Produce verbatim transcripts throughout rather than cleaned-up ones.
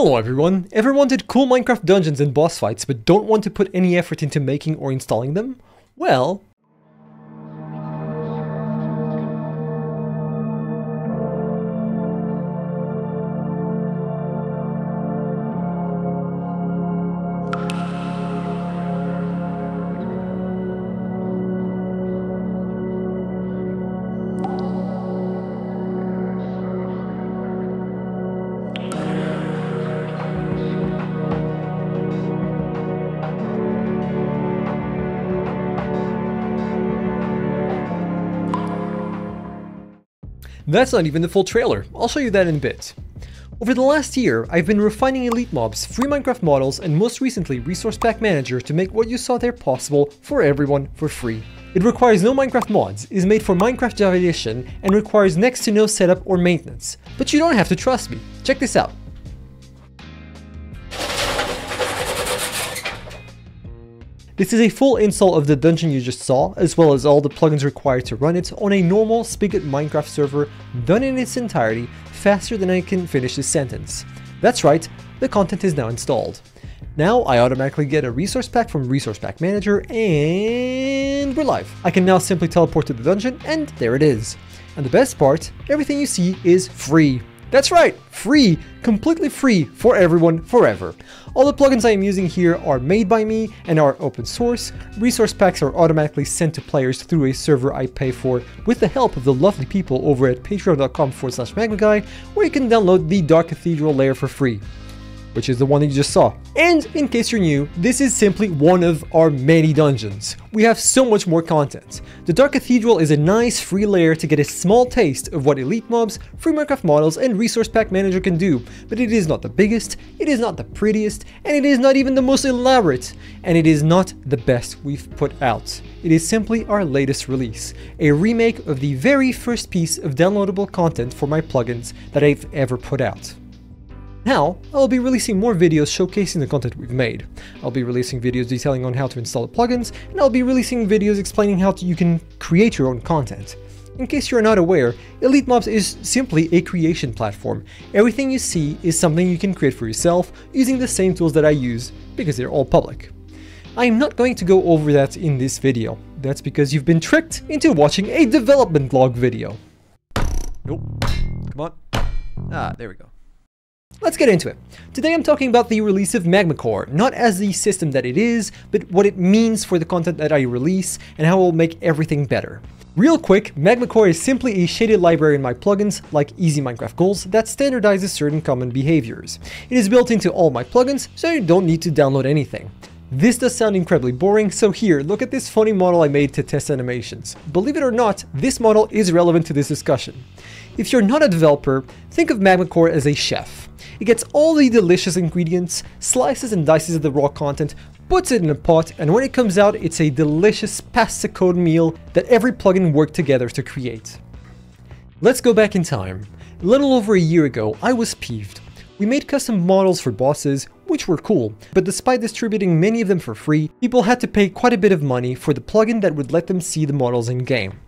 Hello everyone! Ever wanted cool Minecraft dungeons and boss fights but don't want to put any effort into making or installing them? Well... That's not even the full trailer, I'll show you that in a bit. Over the last year, I've been refining EliteMobs, Free Minecraft Models, and most recently Resource Pack Manager to make what you saw there possible for everyone for free. It requires no Minecraft mods, is made for Minecraft Java Edition, and requires next to no setup or maintenance. But you don't have to trust me, check this out. This is a full install of the dungeon you just saw, as well as all the plugins required to run it on a normal Spigot Minecraft server, done in its entirety, faster than I can finish this sentence. That's right, the content is now installed. Now I automatically get a resource pack from Resource Pack Manager and we're live. I can now simply teleport to the dungeon and there it is. And the best part, everything you see is free. That's right, free, completely free for everyone forever. All the plugins I am using here are made by me and are open source. Resource packs are automatically sent to players through a server I pay for with the help of the lovely people over at patreon.com forward slash MagmaGuy, where you can download the Dark Cathedral Lair for free, which is the one that you just saw. And in case you're new, this is simply one of our many dungeons. We have so much more content. The Dark Cathedral is a nice free layer to get a small taste of what EliteMobs, Free Minecraft Models, and Resource Pack Manager can do, but it is not the biggest, it is not the prettiest, and it is not even the most elaborate, and it is not the best we've put out. It is simply our latest release, a remake of the very first piece of downloadable content for my plugins that I've ever put out. Now, I'll be releasing more videos showcasing the content we've made. I'll be releasing videos detailing on how to install the plugins, and I'll be releasing videos explaining how to, you can create your own content. In case you're not aware, EliteMobs is simply a creation platform. Everything you see is something you can create for yourself using the same tools that I use, because they're all public. I'm not going to go over that in this video. That's because you've been tricked into watching a development log video. Nope. Come on. Ah, there we go. Let's get into it. Today I'm talking about the release of MagmaCore, not as the system that it is, but what it means for the content that I release and how it will make everything better. Real quick, MagmaCore is simply a shaded library in my plugins, like Easy Minecraft Goals, that standardizes certain common behaviors. It is built into all my plugins, so you don't need to download anything. This does sound incredibly boring, so here, look at this funny model I made to test animations. Believe it or not, this model is relevant to this discussion. If you're not a developer, think of MagmaCore as a chef. It gets all the delicious ingredients, slices and dices of the raw content, puts it in a pot, and when it comes out, it's a delicious pasta code meal that every plugin worked together to create. Let's go back in time. A little over a year ago, I was peeved. We made custom models for bosses, which were cool, but despite distributing many of them for free, people had to pay quite a bit of money for the plugin that would let them see the models in-game.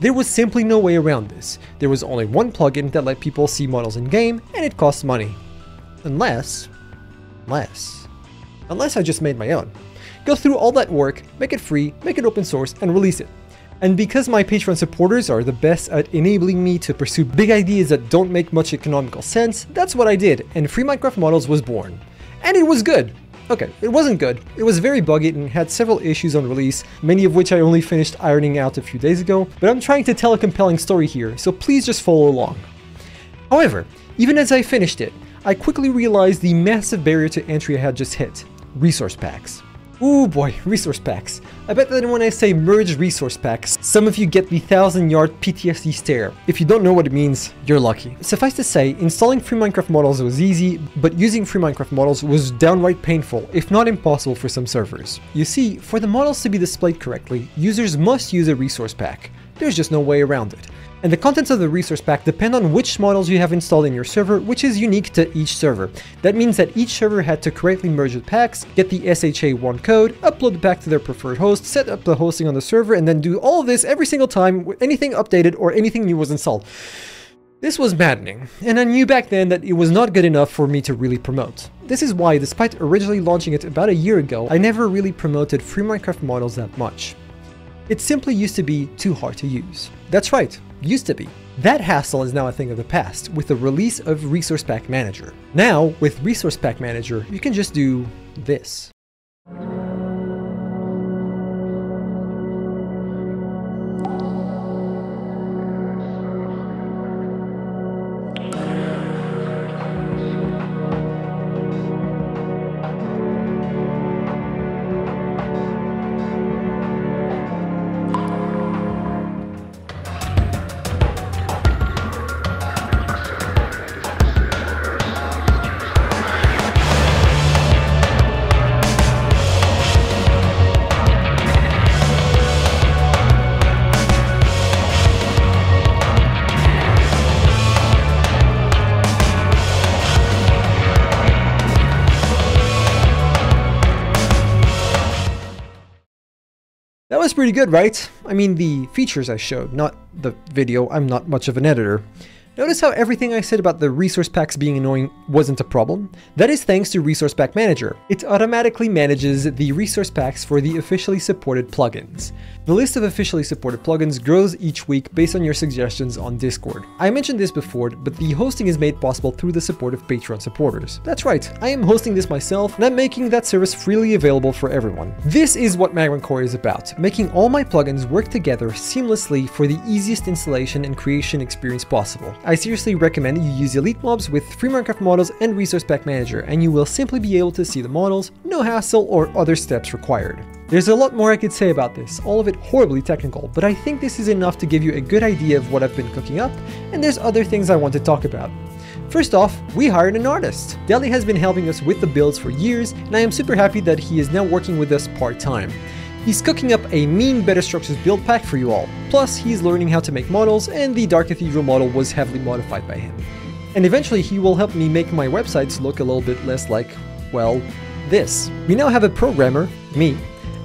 There was simply no way around this. There was only one plugin that let people see models in-game, and it cost money. Unless... Unless... Unless I just made my own. Go through all that work, make it free, make it open source, and release it. And because my Patreon supporters are the best at enabling me to pursue big ideas that don't make much economical sense, that's what I did, and Free Minecraft Models was born. And it was good! Okay, it wasn't good. It was very buggy and had several issues on release, many of which I only finished ironing out a few days ago, but I'm trying to tell a compelling story here, so please just follow along. However, even as I finished it, I quickly realized the massive barrier to entry I had just hit. Resource packs. Ooh boy, resource packs. I bet that when I say merge resource packs, some of you get the thousand yard P T S D stare. If you don't know what it means, you're lucky. Suffice to say, installing Free Minecraft Models was easy, but using Free Minecraft Models was downright painful, if not impossible for some servers. You see, for the models to be displayed correctly, users must use a resource pack. There's just no way around it. And the contents of the resource pack depend on which models you have installed in your server, which is unique to each server. That means that each server had to correctly merge the packs, get the S H A one code, upload the pack to their preferred host, set up the hosting on the server, and then do all of this every single time with anything updated or anything new was installed. This was maddening, and I knew back then that it was not good enough for me to really promote. This is why, despite originally launching it about a year ago, I never really promoted Free Minecraft Models that much. It simply used to be too hard to use. That's right, used to be. That hassle is now a thing of the past with the release of Resource Pack Manager. Now, with Resource Pack Manager, you can just do this. That was pretty good, right? I mean, the features I showed, not the video. I'm not much of an editor. Notice how everything I said about the resource packs being annoying wasn't a problem? That is thanks to Resource Pack Manager. It automatically manages the resource packs for the officially supported plugins. The list of officially supported plugins grows each week based on your suggestions on Discord. I mentioned this before, but the hosting is made possible through the support of Patreon supporters. That's right, I am hosting this myself, and I'm making that service freely available for everyone. This is what MagmaCore is about, making all my plugins work together seamlessly for the easiest installation and creation experience possible. I seriously recommend you use EliteMobs with Free Minecraft Models and Resource Pack Manager, and you will simply be able to see the models, no hassle or other steps required. There's a lot more I could say about this, all of it horribly technical, but I think this is enough to give you a good idea of what I've been cooking up, and there's other things I want to talk about. First off, we hired an artist! Dali has been helping us with the builds for years, and I am super happy that he is now working with us part-time. He's cooking up a mean BetterStructures build pack for you all, plus he's learning how to make models, and the Dark Cathedral model was heavily modified by him. And eventually he will help me make my websites look a little bit less like, well, this. We now have a programmer, me,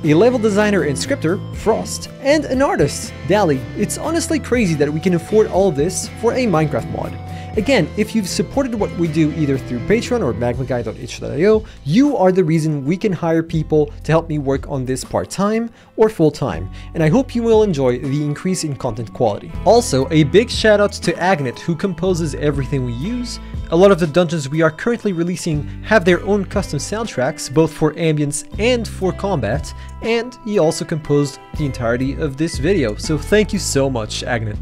a level designer and scripter, Frost, and an artist, Dali. It's honestly crazy that we can afford all this for a Minecraft mod. Again, if you've supported what we do either through Patreon or magma guy dot itch dot i o, you are the reason we can hire people to help me work on this part-time or full-time, and I hope you will enjoy the increase in content quality. Also, a big shout out to Agnet, who composes everything we use. A lot of the dungeons we are currently releasing have their own custom soundtracks, both for ambience and for combat, and he also composed the entirety of this video, so thank you so much, Agnet.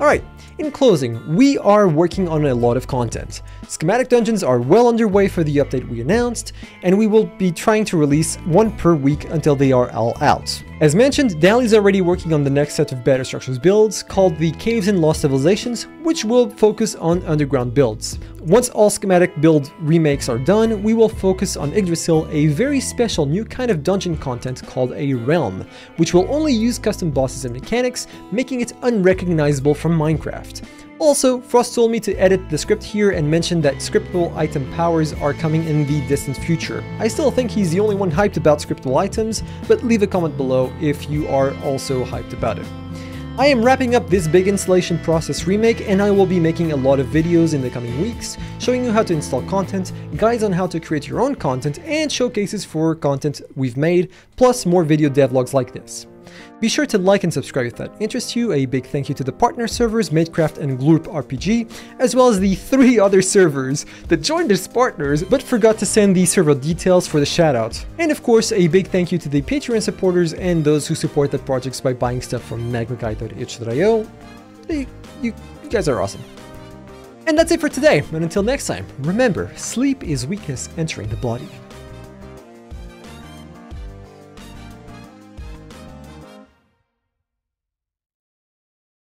Alright. In closing, we are working on a lot of content. Schematic dungeons are well underway for the update we announced, and we will be trying to release one per week until they are all out. As mentioned, Dali's already working on the next set of BetterStructures builds called the Caves and Lost Civilizations, which will focus on underground builds. Once all schematic build remakes are done, we will focus on Yggdrasil, a very special new kind of dungeon content called a realm, which will only use custom bosses and mechanics, making it unrecognizable from Minecraft. Also, Frost told me to edit the script here and mentioned that scriptable item powers are coming in the distant future. I still think he's the only one hyped about scriptable items, but leave a comment below if you are also hyped about it. I am wrapping up this big installation process remake, and I will be making a lot of videos in the coming weeks, showing you how to install content, guides on how to create your own content, and showcases for content we've made, plus more video devlogs like this. Be sure to like and subscribe if that interests you. A big thank you to the partner servers MateCraft and Gloorp R P G, as well as the three other servers that joined as partners but forgot to send the server details for the shoutout. And of course, a big thank you to the Patreon supporters and those who support the projects by buying stuff from magma guy dot itch dot i o. You, you guys are awesome. And that's it for today, and until next time, remember, sleep is weakness entering the body.